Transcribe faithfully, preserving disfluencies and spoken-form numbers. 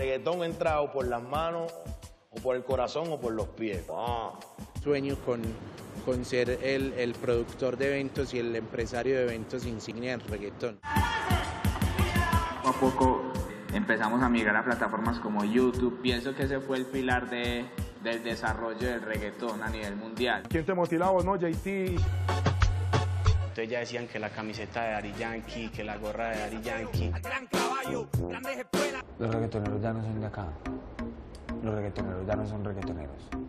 El reggaetón entra o por las manos, o por el corazón, o por los pies. Ah. Sueño con, con ser el, el productor de eventos y el empresario de eventos insignia del reggaetón. Poco a poco empezamos a migrar a plataformas como YouTube. Pienso que ese fue el pilar de, del desarrollo del reggaetón a nivel mundial. ¿Quién te motivó, no, J T? Entonces ya decían que la camiseta de Ari Yankee, que la gorra de Ari Yankee. Los reggaetoneros ya no son de acá. Los reggaetoneros ya no son reggaetoneros.